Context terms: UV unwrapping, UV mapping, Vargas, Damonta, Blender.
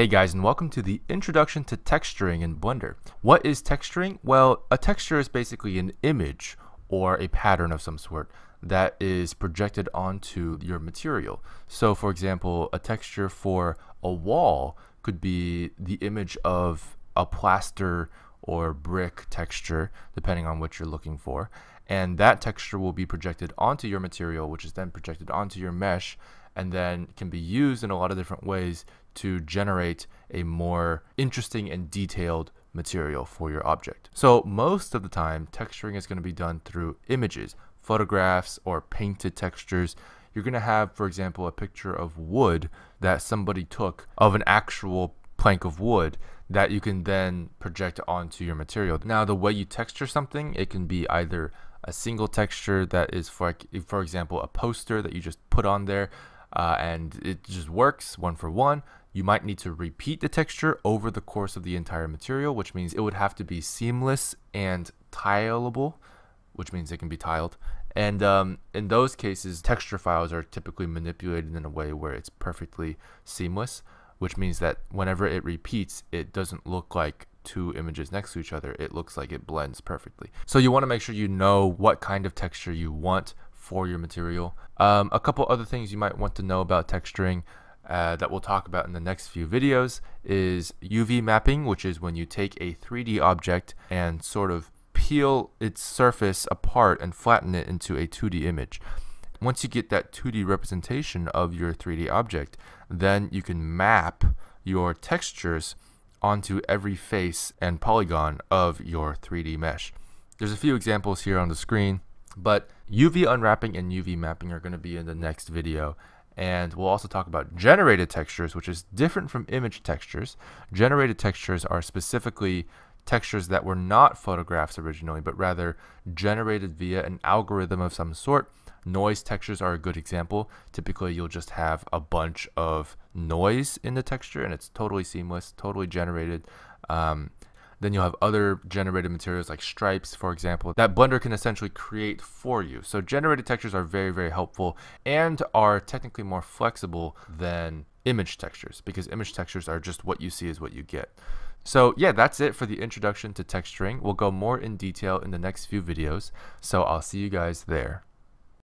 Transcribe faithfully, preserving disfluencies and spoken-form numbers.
Hey guys, and welcome to the introduction to texturing in Blender. What is texturing? Well, a texture is basically an image or a pattern of some sort that is projected onto your material. So for example, a texture for a wall could be the image of a plaster or brick texture, depending on what you're looking for. And that texture will be projected onto your material, which is then projected onto your mesh, and then can be used in a lot of different ways to generate a more interesting and detailed material for your object. So most of the time, texturing is going to be done through images, photographs, or painted textures. You're going to have, for example, a picture of wood that somebody took of an actual plank of wood that you can then project onto your material. Now, the way you texture something, it can be either a single texture that is, for, for example, a poster that you just put on there uh, and it just works one for one. You might need to repeat the texture over the course of the entire material, which means it would have to be seamless and tileable, which means it can be tiled. And um, in those cases, texture files are typically manipulated in a way where it's perfectly seamless, which means that whenever it repeats, it doesn't look like two images next to each other. It looks like it blends perfectly. So you want to make sure you know what kind of texture you want for your material. Um, a couple other things you might want to know about texturing uh, that we'll talk about in the next few videos is U V mapping, which is when you take a three D object and sort of peel its surface apart and flatten it into a two D image. Once you get that two D representation of your three D object, then you can map your textures onto every face and polygon of your three D mesh. There's a few examples here on the screen, but U V unwrapping and U V mapping are going to be in the next video. And we'll also talk about generated textures, which is different from image textures. Generated textures are specifically textures that were not photographs originally, but rather generated via an algorithm of some sort. Noise textures are a good example. Typically, you'll just have a bunch of noise in the texture and it's totally seamless, totally generated. Um, then you'll have other generated materials like stripes, for example, that Blender can essentially create for you. So generated textures are very, very helpful and are technically more flexible than image textures, because image textures are just what you see is what you get. So yeah, that's it for the introduction to texturing. We'll go more in detail in the next few videos. So I'll see you guys there.